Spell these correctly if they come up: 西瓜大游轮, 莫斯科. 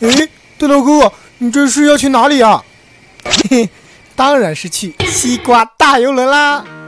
哎，对了哥，你这是要去哪里啊？嘿嘿，当然是去西瓜大游轮啦！